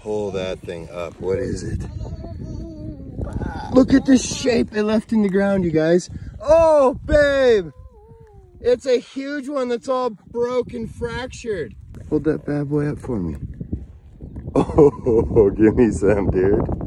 Pull that thing up. What is it? Wow. Look at this shape it left in the ground, you guys. Oh, babe! It's a huge one that's all broke and fractured. Hold that bad boy up for me. Oh, give me some, dude.